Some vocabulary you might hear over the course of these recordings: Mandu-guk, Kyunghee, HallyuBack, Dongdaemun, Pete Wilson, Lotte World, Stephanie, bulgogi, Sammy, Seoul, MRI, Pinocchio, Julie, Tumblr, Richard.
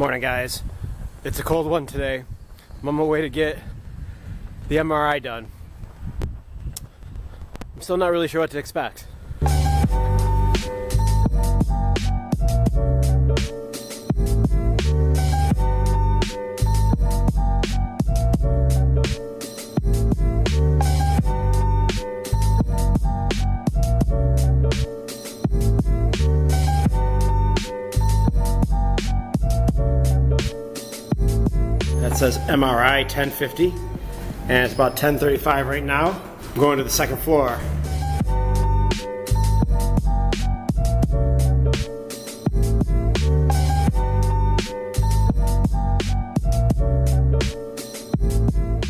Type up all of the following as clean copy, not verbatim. Morning, guys. It's a cold one today. I'm on my way to get the MRI done. I'm still not really sure what to expect. Says MRI 1050, and it's about 10:35 right now. I'm going to the second floor.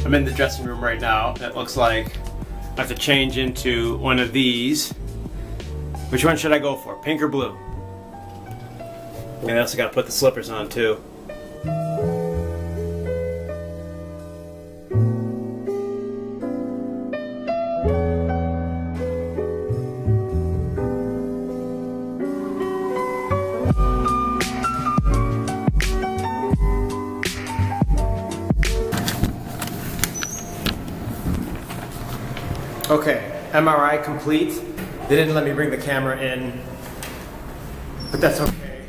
I'm in the dressing room right now. It looks like I have to change into one of these. Which one should I go for, pink or blue? And I also got to put the slippers on too. Okay, MRI complete. They didn't let me bring the camera in, but that's okay.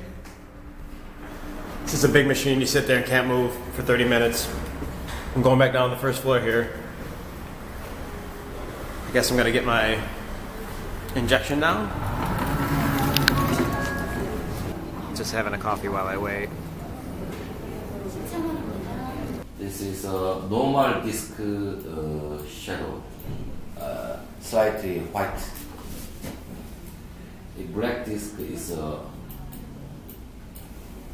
This is a big machine. You sit there and can't move for 30 minutes. I'm going back down to the first floor here. I guess I'm gonna get my injection now. Just having a coffee while I wait. This is a normal disc shadow. Slightly white. The black disc is a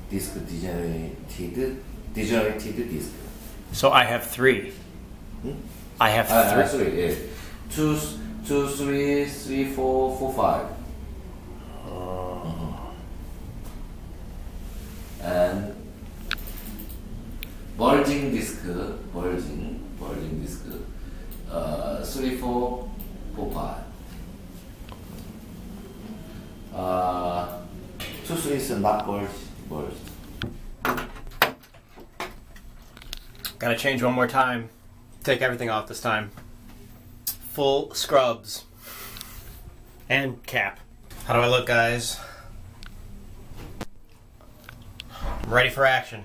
disc degenerated disc. So I have three. Hmm? I have three. Yeah. Two, three, four, five. And bulging disc. 3, 4, 4, 5. 2, 3 is not bulge. Gotta change one more time. Take everything off this time. Full scrubs. And cap. How do I look, guys? I'm ready for action.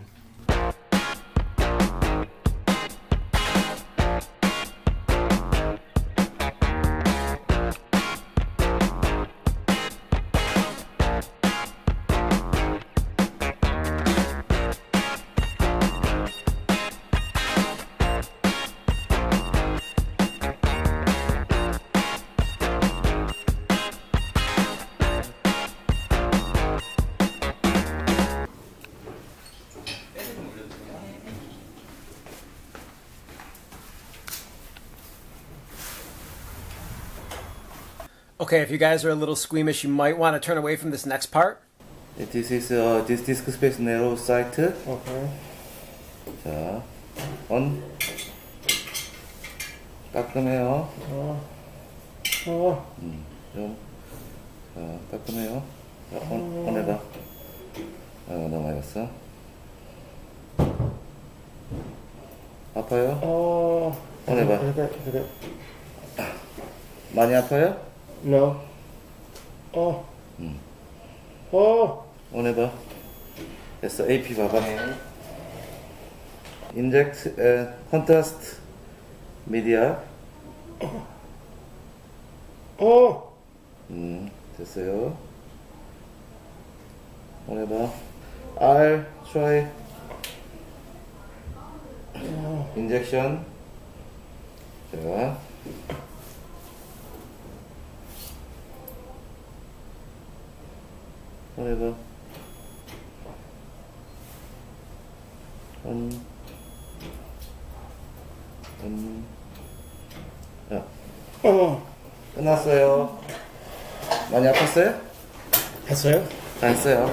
Okay, if you guys are a little squeamish, you might want to turn away from this next part. This is this disc space narrow site. Okay. 자, on. 따끔해요. 자, 따끔해요. 자, on 해봐. 너무 많이 갔어. 아파요? on 해봐. 많이 아파요? No. Oh. Oh. 오늘봐. 됐어. AP 봐봐. Inject contrast media. Oh. 됐어요. 오늘봐. I'll try injection. 자. Whatever. 끝났어요. 많이 아팠어요? 했어요? 다 했어요.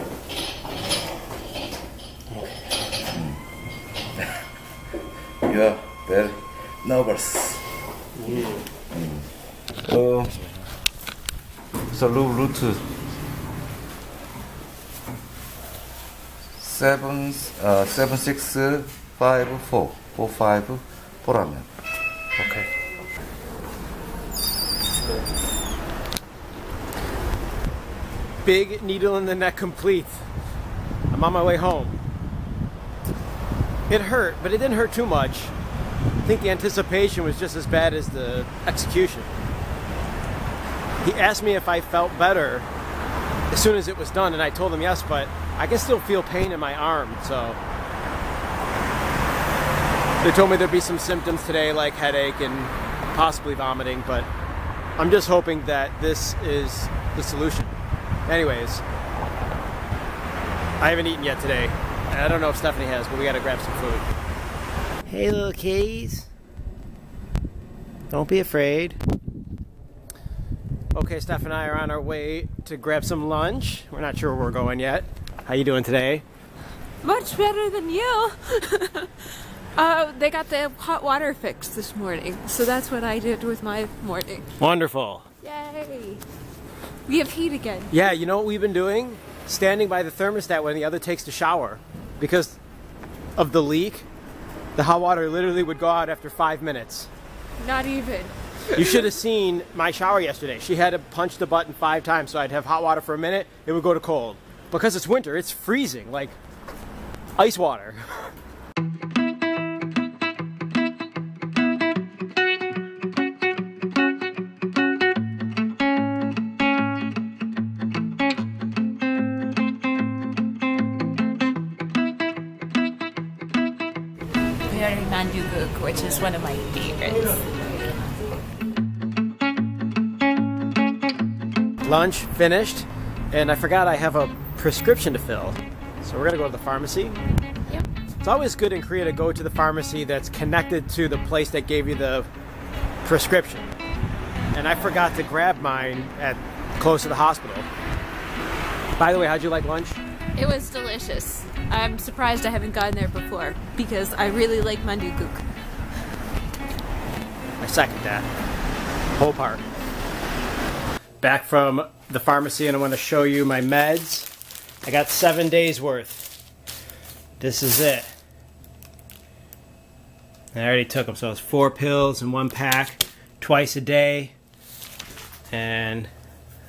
You are very nervous. So root. 7654 45 보라면. Okay. Big needle in the neck complete. I'm on my way home. It hurt, but it didn't hurt too much. I think the anticipation was just as bad as the execution. He asked me if I felt better as soon as it was done, and I told him yes, but I can still feel pain in my arm, so. They told me there'd be some symptoms today, like headache and possibly vomiting, but I'm just hoping that this is the solution. Anyways, I haven't eaten yet today. I don't know if Stephanie has, but we gotta grab some food. Hey, little kitties. Don't be afraid. Okay, Steph and I are on our way to grab some lunch. We're not sure where we're going yet. How you doing today? Much better than you. They got the hot water fixed this morning, so that's what I did with my morning. Wonderful. Yay. We have heat again. Yeah, you know what we've been doing? Standing by the thermostat when the other takes the shower. Because of the leak, the hot water literally would go out after 5 minutes. Not even. You should have seen my shower yesterday. She had to punch the button 5 times, so I'd have hot water for a minute, it would go to cold. Because it's winter, it's freezing, like ice water. We are in Mandu-guk, which is one of my favorites. Lunch finished, and I forgot I have a prescription to fill. So we're gonna go to the pharmacy. Yep. It's always good in Korea to go to the pharmacy that's connected to the place that gave you the prescription. And I forgot to grab mine at close to the hospital. By the way, how'd you like lunch? It was delicious. I'm surprised I haven't gone there before because I really like Mandu-guk. I second that. Whole part. Back from the pharmacy, and I want to show you my meds. I got 7 days worth. This is it. I already took them, so it's 4 pills in 1 pack, twice a day, and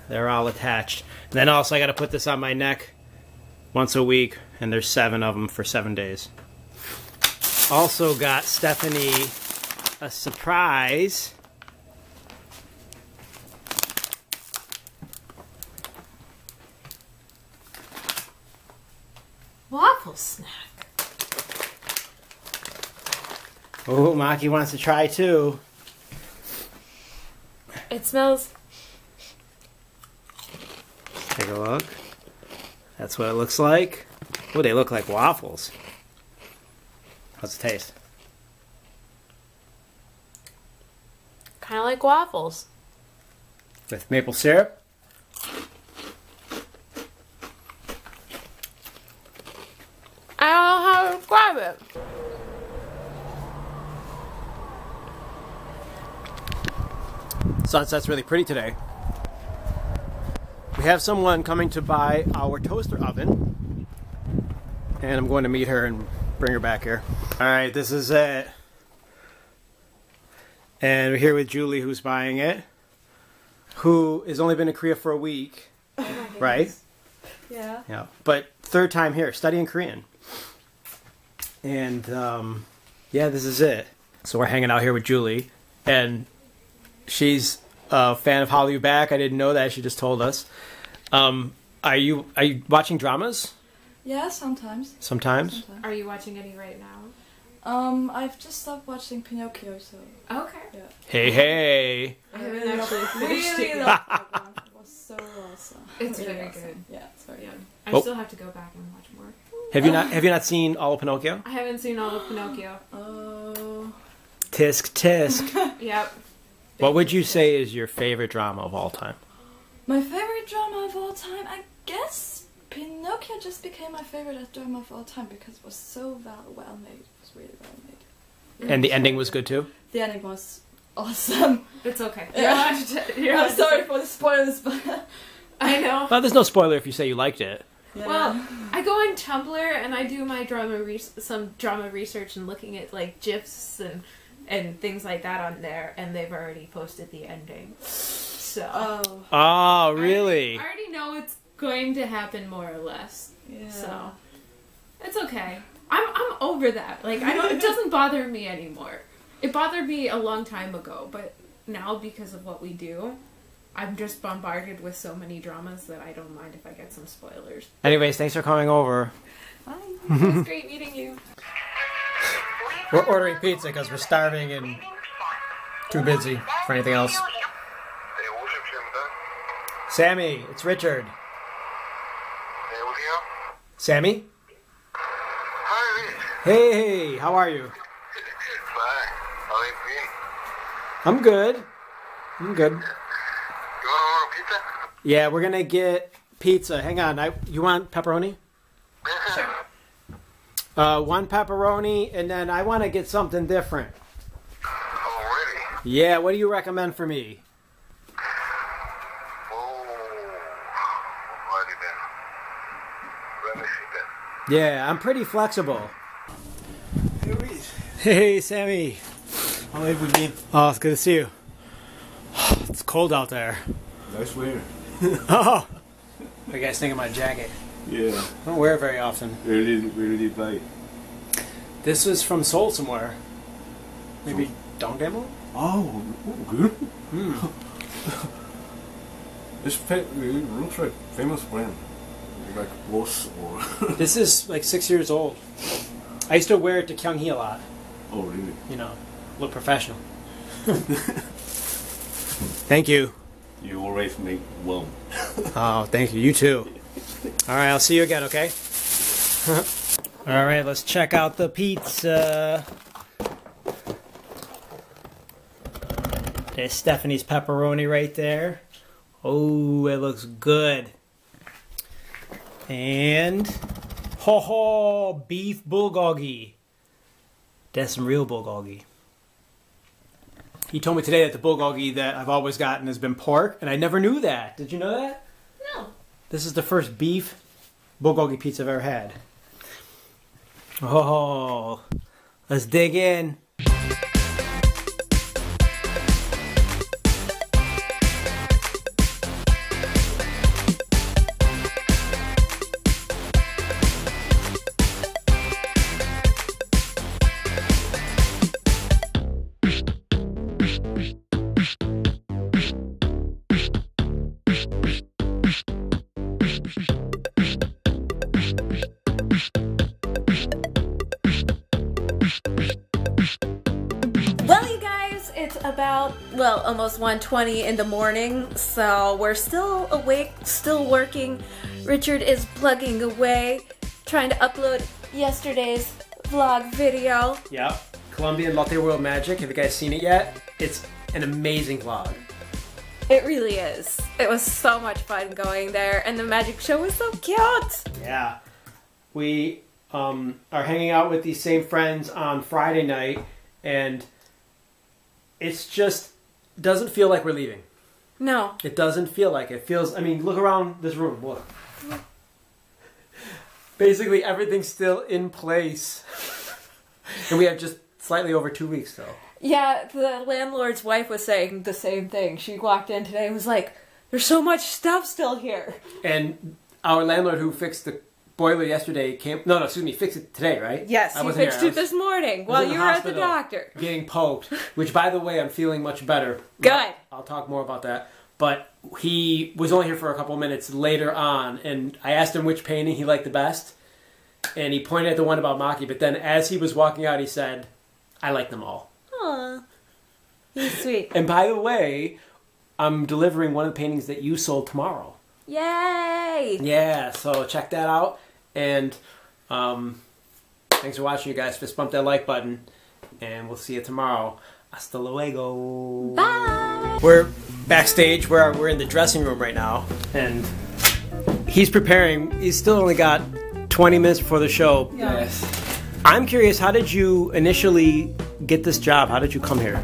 they're all attached. And then also I got to put this on my neck once a week, and there's 7 of them for 7 days. Also got Stephanie a surprise. Waffle snack. Oh, Maki wants to try too. It smells. Take a look. That's what it looks like. Oh, they look like waffles. How's it taste? Kind of like waffles. With maple syrup? Sunset's really pretty today. We have someone coming to buy our toaster oven, and I'm going to meet her and bring her back here. All right, this is it. And we're here with Julie, who's buying it, who has only been to Korea for a week, right? Yeah. Yeah. But 3rd time here, studying Korean. And yeah, this is it. So we're hanging out here with Julie, and she's a fan of HallyuBack. I didn't know that. She just told us. Are you watching dramas? Yeah, sometimes. Sometimes. Are you watching any right now? I've just stopped watching Pinocchio. So. Okay. Yeah. Hey, hey. I really love it. It was so awesome. It's really, really awesome. Good. Yeah. Sorry. Yeah. I still have to go back and watch more. Have you not seen all of Pinocchio? I haven't seen all of Pinocchio. Oh. Tisk tisk. Yep. What would you say is your favorite drama of all time? My favorite drama of all time? I guess Pinocchio just became my favorite drama of all time because it was so well made. It was really well made. And the ending was good too? The ending was awesome. It's okay. Yeah. I'm sorry for the spoilers, but I know. Well, there's no spoiler if you say you liked it. Yeah. Well, I go on Tumblr and I do my drama research and looking at like GIFs and things like that on there, and they've already posted the ending. So. Oh. Oh, really? I already know it's going to happen more or less. Yeah. So it's okay. I'm over that. Like I don't. It doesn't bother me anymore. It bothered me a long time ago, but now because of what we do, I'm just bombarded with so many dramas that I don't mind if I get some spoilers. Anyways, thanks for coming over. Bye. It was great meeting you. We're ordering pizza because we're starving and too busy for anything else. Sammy, it's Richard. Sammy? Hey, how are you? I'm good. I'm good. You want to order pizza? Yeah, we're gonna get pizza. Hang on. You want pepperoni? Sure. One pepperoni, and then I want to get something different. Oh, really? Yeah. What do you recommend for me? Oh, let me see that. Yeah, I'm pretty flexible. Hey, Sammy. How have we been? Oh, it's good to see you. It's cold out there. Nice weather. Oh! I got a thing in my jacket. Yeah. I don't wear it very often. Where did you buy it? This was from Seoul somewhere. Maybe Dongdaemun? Oh, good. Mm. It looks like a famous brand. Like Lost or... This is like 6 years old. I used to wear it to Kyunghee a lot. Oh, really? You know. Look professional. Thank you. You always make well. Oh, thank you. You too. All right, I'll see you again, okay? All right, let's check out the pizza. There's Stephanie's pepperoni right there. Oh, it looks good. And ho, beef bulgogi. That's some real bulgogi. He told me today that the bulgogi that I've always gotten has been pork, and I never knew that. Did you know that? No. This is the first beef bulgogi pizza I've ever had. Oh, let's dig in. Well, almost 1:20 in the morning, so we're still awake, still working. Richard is plugging away, trying to upload yesterday's vlog video. Yeah, Colombian Lotte World Magic. Have you guys seen it yet? It's an amazing vlog. It really is. It was so much fun going there, and the magic show was so cute. Yeah, we are hanging out with these same friends on Friday night, and it's just... doesn't feel like we're leaving. No. It doesn't feel like it. Feels, I mean, look around this room. Look. Basically, everything's still in place. And we have just slightly over 2 weeks, though. Yeah, the landlord's wife was saying the same thing. She walked in today and was like, there's so much stuff still here. And our landlord who fixed the boiler yesterday came... No, excuse me, fixed it today, right? Yes, you fixed it this morning while you were at the doctor. Getting poked, which, by the way, I'm feeling much better. Good. I'll talk more about that. But he was only here for a couple minutes later on, and I asked him which painting he liked the best, and he pointed at the one about Maki, but then as he was walking out, he said, I like them all. Aw. He's sweet. And by the way, I'm delivering one of the paintings that you sold tomorrow. Yay! Yeah, so check that out. And thanks for watching, you guys. Fist bump that like button, and we'll see you tomorrow. Hasta luego. Bye. We're backstage. We're in the dressing room right now, and he's preparing. He's still only got 20 minutes before the show. Yes. I'm curious. How did you initially get this job? How did you come here?